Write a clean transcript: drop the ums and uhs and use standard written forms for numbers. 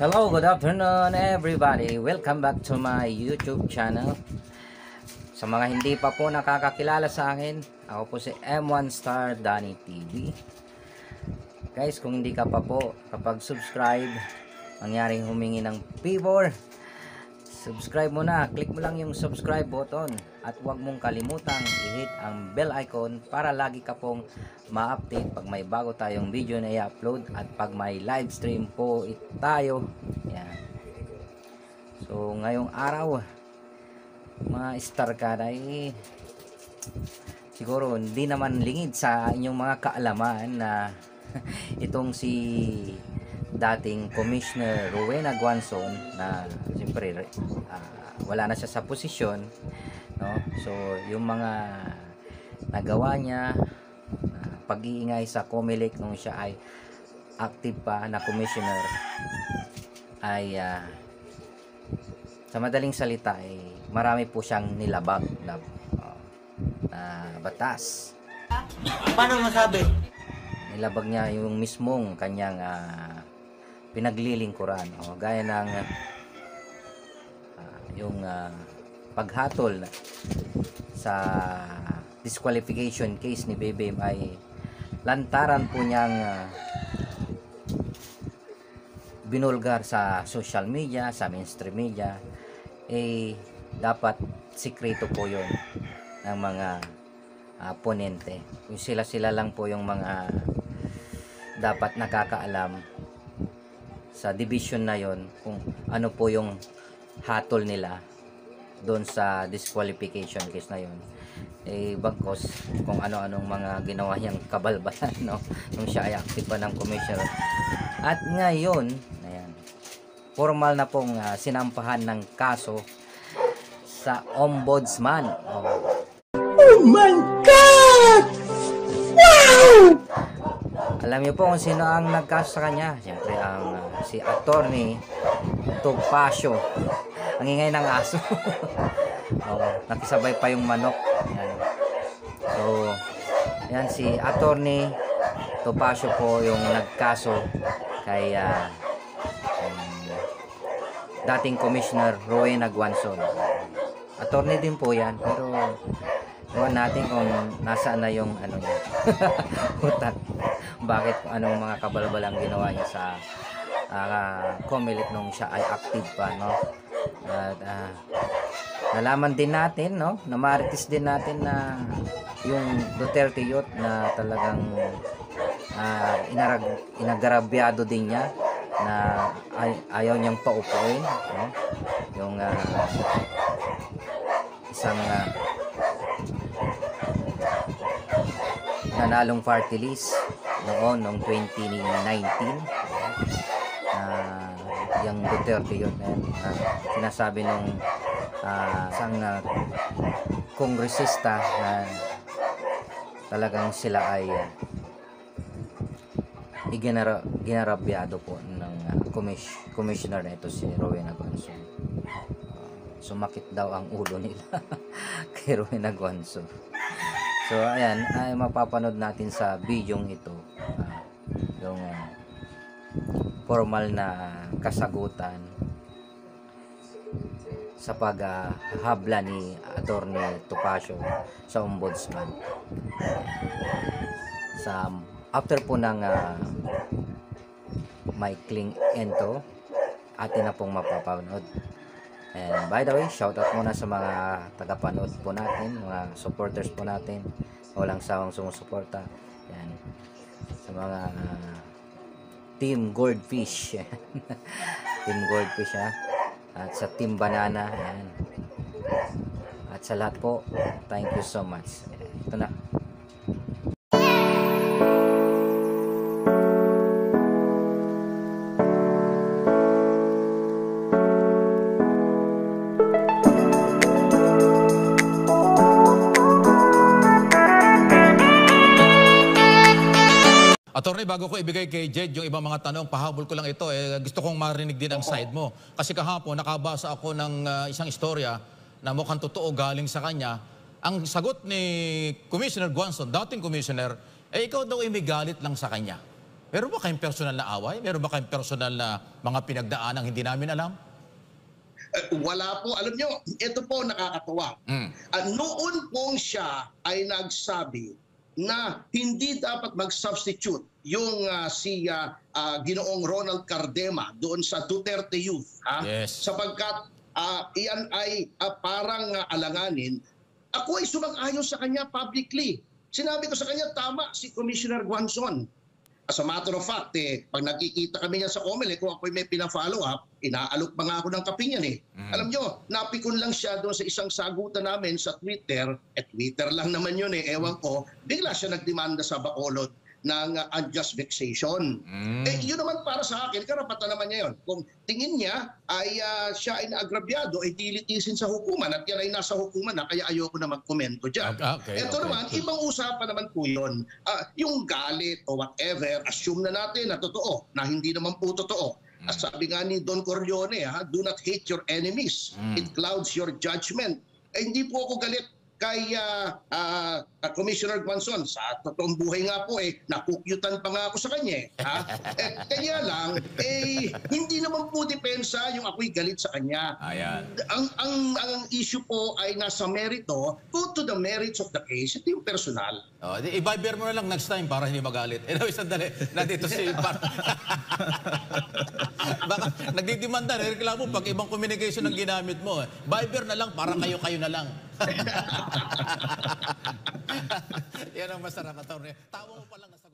Hello, good afternoon everybody. Welcome back to my YouTube channel. Sa mga hindi pa po nakakakilala sa akin, ako po si M1 Star Danny TV. Guys, kung hindi ka pa po kapag subscribe, mangyaring humingi ng favor, subscribe mo na, click mo lang yung subscribe button at huwag mong kalimutang i-hit ang bell icon para lagi ka pong ma-update pag may bago tayong video na i-upload at pag may live stream po tayo. Yan. So ngayong araw, mga star ka na siguro hindi naman lingid sa inyong mga kaalaman na itong si dating Commissioner Rowena Guanzon na siyempre wala na siya sa posisyon, no? So yung mga nagawa niya, pag-iingay sa Comelec nung siya ay active pa na commissioner ay sa madaling salita ay marami po siyang nilabag na batas. Paano masabi? Nilabag niya yung mismong kanyang pinaglilingkuran, o gaya ng yung paghatol sa disqualification case ni BBM ay lantaran po niyang binulgar sa social media, sa mainstream media, eh dapat sikreto po yun ng mga ponente. Yung sila lang po yung mga dapat nakakaalam sa division na yon kung ano po yung hatol nila doon sa disqualification case na yon. Eh bagkos kung ano-anong mga ginawa niyang kabalbalan, no, nung siya ay active pa ng commissioner. At ngayon, ayan, formal na pong sinampahan ng kaso sa Ombudsman. Oh my God! Wow! Alam niyo po kung sino ang nagkaso sa kanya. Siyempre ang si Attorney Topacio. Ang ingay ng aso. Nakisabay pa yung manok. Yan. So, yan si Attorney Topacio po yung nagkaso kay dating Commissioner Rowena Guanzon. Attorney din po yan, pero iwan natin kung nasaan na yung ano niya. Utak. Bakit kung anong mga kabalbalang ginawa niya sa Comelec nung siya ay active pa, no? At nalaman din natin, no? Namaritis din natin na yung Duterte Youth na talagang inagarabyado din niya na ayaw niyang paupuin, no? Yung isang nanalong party list noon noong 2019 yung Duterte yun, sinasabi ng isang kongresista na talagang sila ay ginarabyado po ng commissioner na ito si Rowena Guanzon. Sumakit daw ang ulo nila kay Rowena Guanzon. So ayan, ay mapapanood natin sa videong ito yung formal na kasagutan sa paghahabla ni Attorney Topacio sa Ombudsman. Sa after po ng maikling ento, atin na pong mapapanood. And by the way, shoutout muna sa mga tagapanood po natin, mga supporters po natin, walang sawang sumusuporta. Yan. Sa mga Team Goldfish. Team Goldfish, ha. At sa Team Banana, yan. At sa lahat po, thank you so much. Ito na. Attorney, bago ko ibigay kay Jed yung ibang mga tanong, pahabol ko lang ito. Gusto kong marinig din ang side mo. Kasi kahapon, nakabasa ako ng isang istorya na mukhang totoo galing sa kanya. Ang sagot ni Commissioner Guanzon, dating Commissioner, ikaw daw ay may galit lang sa kanya. Meron ba kayong personal na away? Meron ba kayong personal na mga pinagdaanang hindi namin alam? Wala po. Alam nyo, ito po nakakatawa. Noon pong siya ay nagsabi na hindi dapat mag-substitute yung Ginoong Ronald Cardema doon sa Duterte Youth. Yes. Sapagkat iyan ay parang alanganin. Ako ay sumang-ayon sa kanya publicly. Sinabi ko sa kanya, tama si Commissioner Guanzon. As a matter of fact, pag nakikita kami niya sa Comelec, kung ako'y may pina-follow up, inaalok pa nga ako ng kape niyan. Alam nyo, napikon lang siya doon sa isang sagutan namin sa Twitter, at Twitter lang naman yun ewan ko, bigla siya nagdemanda sa Bacolod ng unjust vexation. Yun naman para sa akin, karapatan naman niya yun. Kung tingin niya ay siya ay naagrabyado, ay dilitisin sa hukuman at yan ay nasa hukuman na, kaya ayoko na magkomento dyan. Ito naman, ibang usapan naman po yun. Yung galit o whatever, assume na natin na totoo, na hindi naman po totoo. Sabi nga ni Don Corleone, do not hate your enemies. It clouds your judgment. Hindi po ako galit kay Commissioner Guanzon. Sa totoong buhay nga po, nakukyutan pa nga ako sa kanya. Kaya lang, hindi naman po depensa yung ako'y galit sa kanya. Ang issue po ay nasa merito. Go to the merits of the case. Ito yung personal. I-viber mo na lang next time para hindi magalit. Anyway, sandali. Nandito si Bart. Baka nagdidimanda, reklamo pag ibang communication ang ginamit mo. Viber na lang, para kayo-kayo na lang. Yan ang masarap, Atty. Tawa mo palang nasa